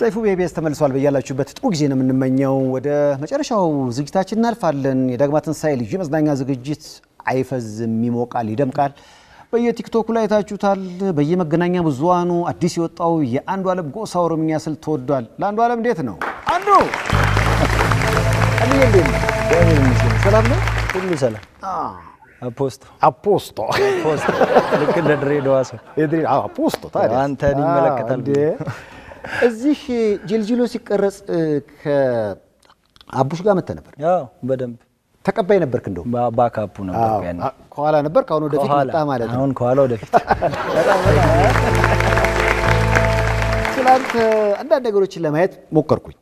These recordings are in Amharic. سيفو بي بي اس تملسوال بيالاچوبت طو غزي نم نمنيو ወደ መጨረሻው ዝግጅታችን እናልፋለን የዳግማትን ሳይል ይዤ መዝናኛ ዝግጅት አይፈዝም ይሞቃል ይደምቃል በየቲክቶክ ላይ ታችሁታል በየመገናኛ ብዙሃኑ አዲስ ይወጣው የአንዱ ዓለም ጎሳ ኦሮሚያ ስልት ተወዷል ለአንዱ ዓለም እንዴት ነው አንዱ አሚን ዲን ሰላም ነው ሁሉ ሰላም አፖስቶ ልክ ለድሬዳዋስ እድሪ አፖስቶ ታዲያ አንተን ይመለከታል እዚህ ጅልጅሎ ሲቀረጽ ከአቡሽ ጋር መተ ነበር ያው በደንብ ተቀባይ ነበርክ እንደው ባካፑ ነበር ያኔ ኳላ ነበር ካሁን ወደፊት መጣ ማለት ነው አሁን ኳላ ወደፊት ስላንተ አንዳንድ ነገሮችን ለማየት ሞከርኩኝ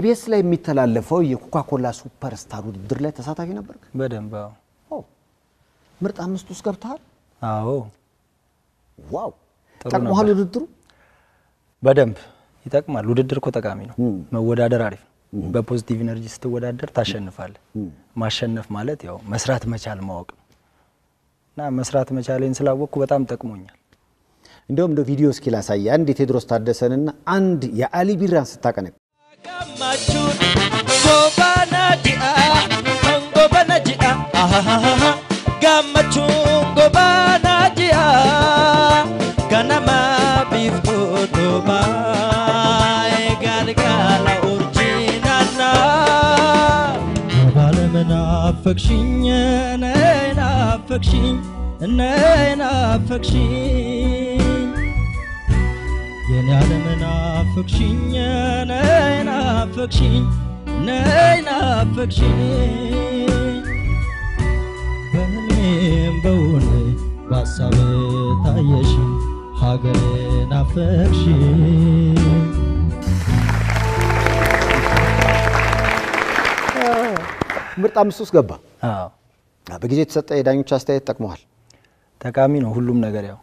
ኢቢኤስ ላይ የሚተላለፈው የኮካኮላ ሱፐርስታር ውድድር ላይ ተሳታፊ ነበርክ በደንብ አዎ ምርጥ አምስት ውስጥ ገብተሃል አዎ ዋው ተቀማሉ ውድድሩ በደንብ ይጣቀማሉ ውድድር እኮ ተቃሚ ነው መወዳደር አሪፍ ነው በፖዚቲቭ ኢነርጂ ስትወዳደር ታሸንፋለህ ማሸነፍ ማለት ያው መስራት መቻል ማወቅ ነውና መስራት መቻልን ስላወቁ በጣም ተቀሞኛል እንደውም ዶ ቪዲዮ ስኪል አሳየ አንድ ቴድሮስ ታደሰንና አንድ የአሊ ቢራን ስታቀነቅ ጎባናጂአ ጋማቹ ጎባናጂአ Nafakshing Nafakshing Benim boone basabe tayeshin hagare nafakshing ምርጥ አምስቱስ ገባ አዎ በጊዜ ተሰጠ የዳኞች አስተያየት ተቀመዋል ተቃሚ ነው ሁሉም ነገር ያው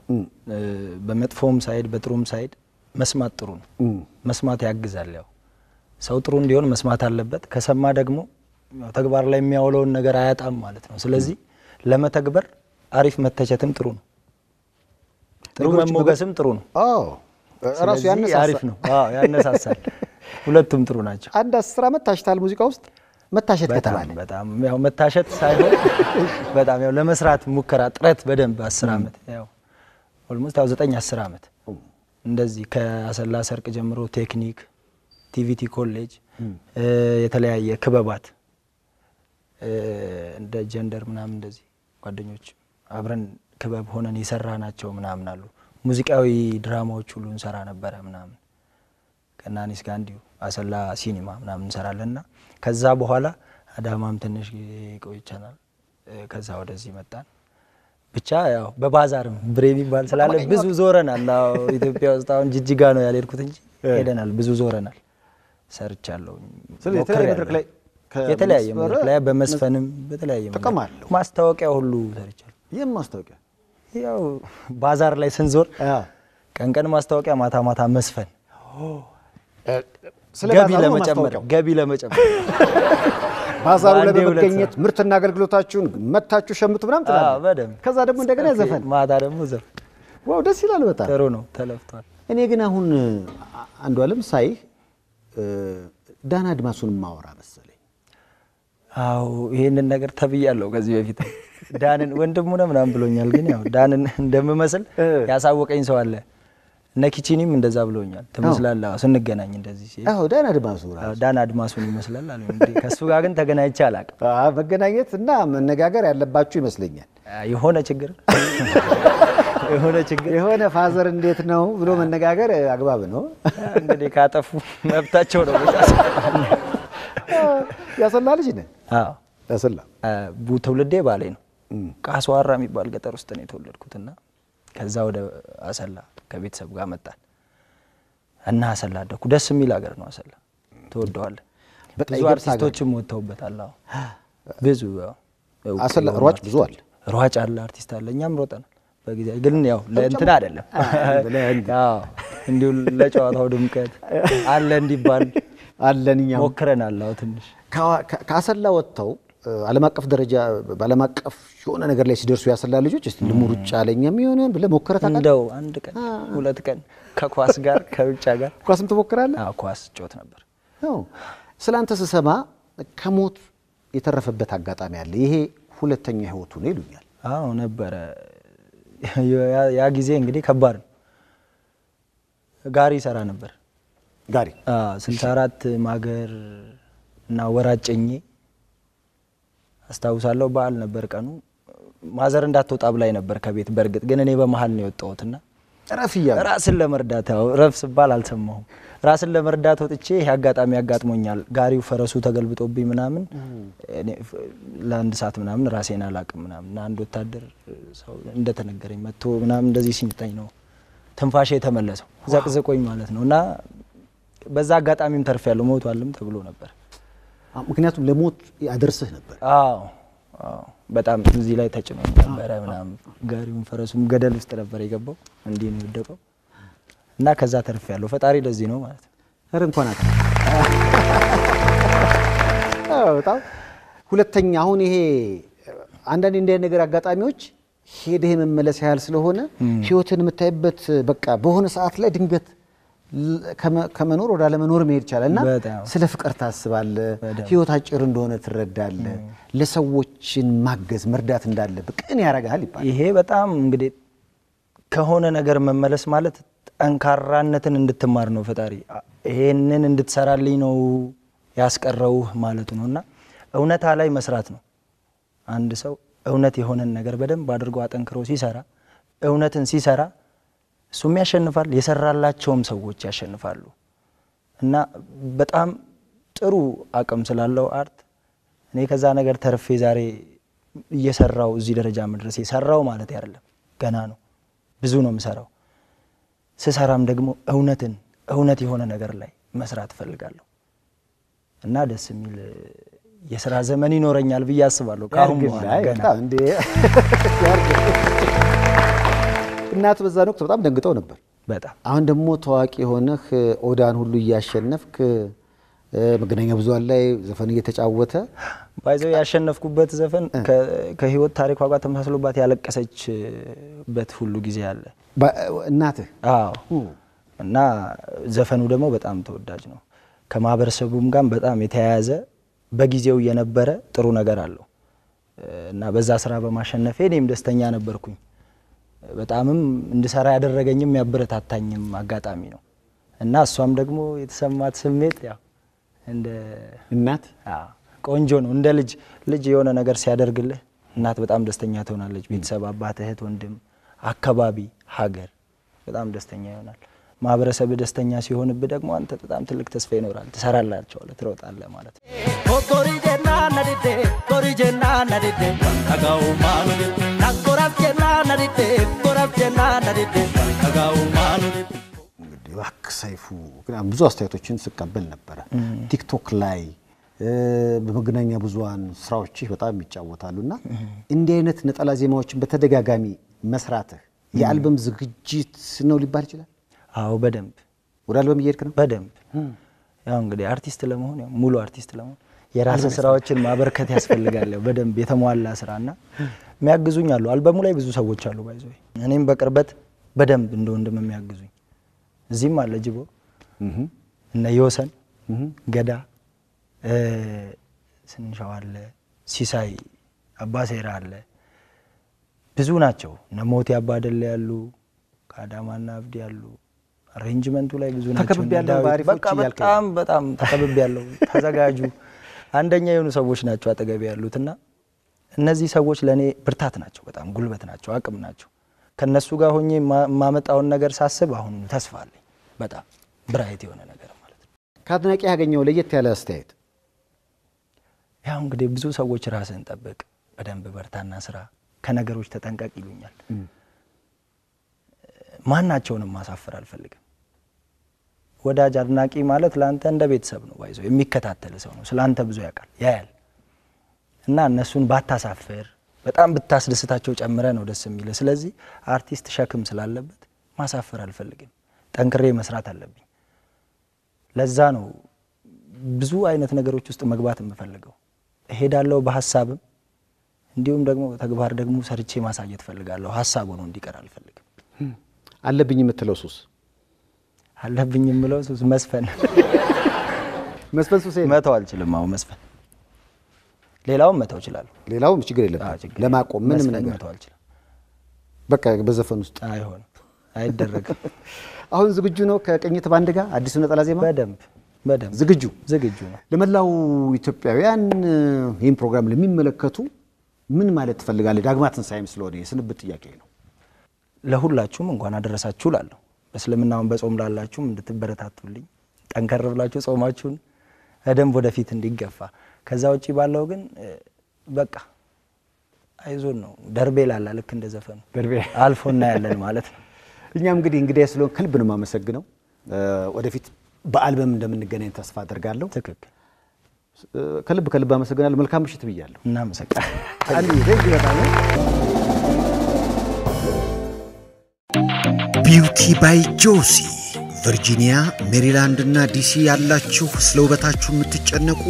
በመጥፎም ሳይድ በጥሩም ሳይድ መስማት ጥሩ ነው መስማት ያግዛል ያው ሰው ጥሩ እንዲሆን መስማት አለበት ከሰማ ደግሞ ተግባር ላይ የሚያወለው ነገር አያጣም ማለት ነው ስለዚህ ለመተግበር አሪፍ መተቸትም ጥሩ ነው ጥሩ መሞገስም ጥሩ ነው አዎ ራሱ ያነሳሳል አሪፍ ነው አዎ ያነሳሳል ሁለቱም ጥሩ ናቸው አንድ 10 አመት ታሽታል ሙዚቃ ውስጥ መታሸት ከተባለ በጣም ያው መታሸት ሳይሆን በጣም ያው ለመስራት ሙከራ ጥረት በደንብ 10 አመት ያው ኦልሞስት 9 10 አመት እንደዚህ ከአሰላ ሰርቅ ጀምሮ ቴክኒክ ቲቪቲ ኮሌጅ የተለያየ ክበባት እንደ ጀንደር ምናምን እንደዚህ ጓደኞች አብረን ክበብ ሆነን ይሰራናቸው ምናምን አሉ ሙዚቃዊ ድራማዎች ሁሉ እንሰራ ነበር ምናምን ከናኒስ ጋር እንዲው አሰላ ሲኒማ ምናምን እንሰራለና ከዛ በኋላ አዳማም ትንሽ ቆይቻናል ከዛ ወደዚህ መጣን ብቻ ያው በባዛርም ብሬቪ ባል ስላለ ብዙ ዞረናል አው ኢትዮጵያ ውስጥ አሁን ጅጅጋ ነው ያለልኩት እንጂ ሄደናል ብዙ ዞረናል ሰርቻለሁ ስለዚህ የተለያየ መድረክ ላይ በመስፈንም በተለያየ መድረክ ማስተዋቂያ ሁሉ ሰርቻለሁ የማስተዋቂያ ያው ባዛር ላይ ስንዞር ቀንቀን ማስተዋቂያ ማታ ማታ መስፈን ገቢ ለመጨመር ባዛሩ ለበገኘት ምርትና አገልግሎታችሁን መታችሁ ሸምቱ ብራም ተላላ በደም ከዛ ደግሞ እንደገና ዘፈን ማታ ደግሞ ዘፈን ዋው ደስ ይላል በጣም ጥሩ ነው ተለፍቷል እኔ ግን አሁን አንዱ ዓለም ሳይ ዳና አድማሱን ማወራ መሰለኝ አው ይሄንን ነገር ተብያለሁ ከዚህ በፊት ዳንን ወንድሙ ነው ምናም ብሎኛል ግን ያው ዳንን እንደምመስል ያሳወቀኝ ሰው አለ ነኪቺኒም እንደዛ ብሎኛል ተመስላላ ስንገናኝ እንደዚህ አዎ ዳና አድማሱን ይመስላል አለ እንዴ ከሱ ጋር ግን ተገናኝቻ አላቅ በገናኘትና መነጋገር ያለባችሁ ይመስልኛል የሆነ ችግር የሆነ ፋዘር እንዴት ነው ብሎ መነጋገር አግባብ ነው እንግዲህ ካጠፉ መብታቸው ነው ያሰላ ልጅ ነህ አዎ ያሰላ ቡተውልዴ ባለ ነው ቃስዋራ የሚባል ገጠር ውስጥ ነው ተወለድኩትና ከዛ ወደ አሰላ ከቤተሰብ ጋር መጣን እና አሰላ ደኩ ደስ የሚል ሀገር ነው አሰላ ተወደዋል ብዙ አርቲስቶችም ወጣውበታል ብዙ አሰላ ሯጭ አለ አርቲስት አለኛም ሮጠናል በጊዜ ግን ያው ለእንትን አይደለም ያው እንዲው ለጨዋታው ድምቀት አለ እንዲባል አለኛው ወክረናል አው ትንሽ ካሰላ ወጣው ዓለም አቀፍ ደረጃ ባለም አቀፍ የሆነ ነገር ላይ ሲደርሱ ያሰላ ልጆች እስቲ ለሙሩጫ አለኛም ይሆነን ብለ ሞከረታ እንደው አንድ ቀን ሁለት ቀን ከኳስ ጋር ከሩጫ ጋር ኳስም ተወከራለ አዎ ኳስ ጮት ነበር አዎ ስላንተ ሰሰማ ከሞት የተረፈበት አጋጣሚ አለ ይሄ ሁለተኛ ህይወቱ ነው ይሉኛል አዎ ነበር ያ ጊዜ እንግዲህ ከባድ ጋሪ ሰራ ነበር ጋሪ ስንታራት ማገር እና ወራጨኝ አስተውሳለሁ ባል ነበር ቀኑ ማዘር እንዳትወጣ ብላይ ነበር ከቤት በርግጥ ግን እኔ በመሃል ነው የወጣሁትና ራፊያ ራስን ለመርዳት ረፍስ ባል አልሰማው ራስን ለመርዳት ወጥቼ ያጋጣሚ ያጋጥሞኛል ጋሪው ፈረሱ ተገልብጦብኝ ምናምን ለአንድ ሰዓት ምናምን ራሴን አላቅም ምናምን አንድ ወታደር ሰው እንደተነገረኝ መጥቶ ምናምን እንደዚህ ሲንጣኝ ነው ተንፋሽ የተመለሰው ዘቅዘቆኝ ማለት ነውና በዛ አጋጣሚም ተርፍ ያለው ሞቷልም ተብሎ ነበር ምክንያቱም ለሞት ያደርስህ ነበር አዎ አዎ በጣም እዚ ላይ ተጭኖ ነበር እናም ጋሪውን ፈረሱም ገደል ውስጥ ነበር የገባው እንዴ ነው የወደቀው እና ከዛ ተርፍ ያለው ፈጣሪ ለዚህ ነው ማለት አረ እንኳን አታ አዎ ታው ሁለተኛ አሁን ይሄ አንዳንድ እንደ ነገር አጋጣሚዎች ሄደ መመለስ ያህል ስለሆነ ህይወትን መታየበት በቃ በሆነ ሰዓት ላይ ድንገት ከመኖር ወደ ለመኖር መሄድ ይችላልና ስለ ፍቅር ታስባለ ህይወት አጭር እንደሆነ ትረዳለ ለሰዎችን ማገዝ መርዳት እንዳለ በቀን ያረጋል ይባላል ይሄ በጣም እንግዲህ ከሆነ ነገር መመለስ ማለት ጠንካራነትን እንድትማር ነው ፈጣሪ ይሄንን እንድትሰራልኝ ነው ያስቀረው ማለት ነውና እውነታ ላይ መስራት ነው አንድ ሰው እውነት የሆነ ነገር በደም ባድርጎ አጠንክሮ ሲሰራ እውነትን ሲሰራ ሱም ያሸንፋል የሰራላቸውም ሰዎች ያሸንፋሉ እና በጣም ጥሩ አቀም ስላለው አርት እኔ ከዛ ነገር ተርፌ ዛሬ እየሰራው እዚ ደረጃ መድረስ ይሰራው ማለት አይደለም ገና ነው ብዙ ነው መስራው ሰሰራም ደግሞ እውነት የሆነ ነገር ላይ መስራት ፈልጋለሁ እና ደስ የሚል የሥራ ዘመን ይኖርኛል ብዬ አስባለሁ ካሁን ገና እንዴ እናት በዛ ነው በጣም ደንግጠው ነበር በጣም አሁን ደሞ ታዋቂ ሆነህ ኦዳን ሁሉ ያሸነፍክ መገናኛ ብዙሃን ላይ ዘፈን እየተጫወተ ባይዘው ያሸነፍኩበት ዘፈን ከህይወት ታሪኳ ጋር ተመሳስሎባት ያለቀሰችበት ሁሉ ጊዜ አለ እናት አዎ እና ዘፈኑ ደሞ በጣም ተወዳጅ ነው ከማበረሰቡም ጋር በጣም የተያያዘ በጊዜው የነበረ ጥሩ ነገር አለው እና በዛ ስራ በማሸነፌ እኔም ደስተኛ ነበርኩኝ በጣምም እንድሰራ ያደረገኝም ያብረታታኝም አጋጣሚ ነው እና እሷም ደግሞ የተሰማት ስሜት ያው እንደ እናት ቆንጆ ነው እንደ ልጅ የሆነ ነገር ሲያደርግልህ እናት በጣም ደስተኛ ትሆናለች ቤተሰብ አባት እህት ወንድም አከባቢ ሀገር በጣም ደስተኛ ይሆናል ማብረሰብ ደስተኛ ሲሆንብ ደግሞ አንተ በጣም ትልቅ ተስፋ ይኖራል ተሰራላችሁ ለትሮጣለህ ማለት ነው ኮሪጀና ነዲቴ ኮሪጀና ነዲቴ ታጋው ማኑዴ ታቆራፍጀና ነዲቴ ቆራፍጀና ነዲቴ ታጋው ማኑዴ ግዲዋክ ሰይፉ ግን ብዙ አስተያየቶችን ስቀበል ነበር ቲክቶክ ላይ በመገናኛ ብዙሃን ስራዎች በጣም ይጫወታሉና እንዲህ አይነት ነጠላ ዜማዎችን በተደጋጋሚ መስራትህ የአልበም ዝግጅት ነው ሊባል ይችላል አው በደንብ ወራልበም ይየርከን በደንብ ያው እንግዲህ አርቲስት ለመሆን ያው ሙሉ አርቲስት ለመሆን የራስ ስራዎችን ማበርከት ያስፈልጋል በደንብ የተሟላ ስራና የሚያግዙኝ አሉ አልበሙ ላይ ብዙ ሰዎች አሉ ባይዘው እኔም በቅርበት በደንብ እንደወንድም የሚያግዙኝ እዚህም አለ ጅቦ እና ዮሰን ገዳ ስንሻው አለ ሲሳይ አባሴራ አለ ብዙ ናቸው ነሞት ያባደለ ያሉ ካዳማና አብዲ ያሉ አሬንጅመንቱ ላይ ብዙ ናቸው በቃ በጣም ተከብብ ያለው ተዘጋጁ አንደኛ የሆኑ ሰዎች ናቸው አጠገብ ያሉትና እነዚህ ሰዎች ለኔ ብርታት ናቸው በጣም ጉልበት ናቸው አቅም ናቸው ከነሱ ጋር ሆኜ ማመጣውን ነገር ሳስብ አሁን ተስፋ አለኝ በጣም ብራይት የሆነ ነገር ማለት ነው ካድናቂ ያገኘው ለየት ያለ አስተያየት ያው እንግዲህ ብዙ ሰዎች ራስን ተጠብቅ በደንብ በርታና ስራ ከነገሮች ተጠንቀቅ ይሉኛል ማናቸውንም ማሳፈር አልፈልግም ወዳጅ አድናቂ ማለት ላንተ እንደ ቤተሰብ ነው ባይዘው የሚከታተለ ሰው ነው ስላንተ ብዙ ያቃል ያያል እና እነሱን ባታሳፈር በጣም ብታስደስታቸው ጨምረ ነው ደስ የሚል ስለዚህ አርቲስት ሸክም ስላለበት ማሳፈር አልፈልግም ጠንክሬ መስራት አለብኝ ለዛ ነው ብዙ አይነት ነገሮች ውስጥ መግባት የምፈልገው ይሄ ሄዳለው በሐሳብ እንዲሁም ደግሞ ተግባር ደግሞ ሰርቼ ማሳየት ፈልጋለሁ ሐሳቡን እንዲቀር አልፈልግም አለብኝ የምትለው ሱስ አለብኝ የምለው ሱስ መስፈን መስፈን ሱስ መተው አልችልም አው መስፈን ሌላውም መተው ይችላል ሌላውም ችግር የለም ለማቆም ምንም ነገር መተው አልችልም በቃ በዘፈን ውስጥ አይሆን አይደረግ አሁን ዝግጁ ነው ከቀኝት ባንድ ጋር አዲስ ነጠላ ዜማ በደም በደም ዝግጁ ነው ለመላው ኢትዮጵያውያን ይሄን ፕሮግራም ለሚመለከቱ ምን ማለት ፈልጋለህ ዳግማትን ሳይም ስለሆነ የስንብት ጥያቄ ነው ለሁላችሁም እንኳን አደረሳችሁ ላለው በስልምናውን በጾም ላላችሁ እንድትበረታቱልኝ ጠንከር ብላችሁ ጾማችሁን አደም ወደፊት እንዲገፋ ከዛ ወጪ ባለው ግን በቃ አይዞን ነው ደርቤ ላላልክ እንደዘፈኑ ደርቤ አልፎና ያለን ማለት ነው እኛም እንግዲህ ስለሆነ ክልብ ነው ማመሰግነው ወደፊት በአልበም እንደምንገናኝ ተስፋ አደርጋለሁ ትክክል ከልብ አመሰግናለሁ መልካም ምሽት ብያለሁ እና አመሰግናለሁ አንዴ ደግ ይባላል ቢዩቲ ባይ ጆሲ ቨርጂኒያ ሜሪላንድ እና ዲሲ ያላችሁ ስለውበታችሁ የምትጨነቁ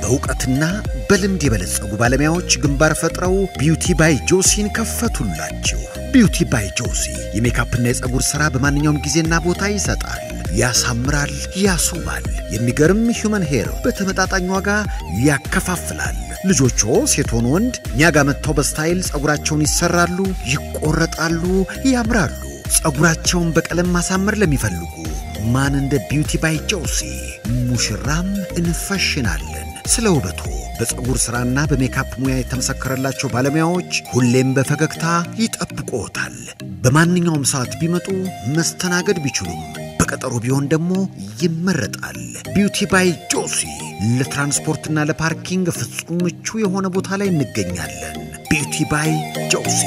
በውቀትና በልምድ የበለጸጉ ባለሙያዎች ግንባር ፈጥረው ቢዩቲ ባይ ጆሲን ከፈቱላችሁ ቢዩቲ ባይ ጆሲ የሜካፕ እና የፀጉር ሥራ በማንኛውም ጊዜና ቦታ ይሰጣል ያሳምራል ያሱማል የሚገርም human hair በተመጣጣኝ ዋጋ ያከፋፍላል ልጆቹ ሴቶን ወንድ ኛጋመተው በስታይል ጸጉራቸውን ይሰራሉ ይቆረጣሉ ያምራሉ ጸጉራቸውን በቀለም ማሳመር ለሚፈልጉ ማን እንደ ቢዩቲ ባይ ጆሲ ሙሽራም እንፈሽናለን ስለውበቱ በፀጉር ሥራና በሜካፕ ሙያ የተመሰከረላቸው ባለሙያዎች ሁሌም በፈገግታ ይጠብቁዎታል በማንኛውም ሰዓት ቢመጡ መስተናገድ ቢችሉም በቀጠሮ ቢሆን ደግሞ ይመረጣል ቢዩቲ ባይ ጆሲ ለትራንስፖርትና ለፓርኪንግ ፍጹም ምቹ የሆነ ቦታ ላይ እንገኛለን ቢዩቲ ባይ ጆሲ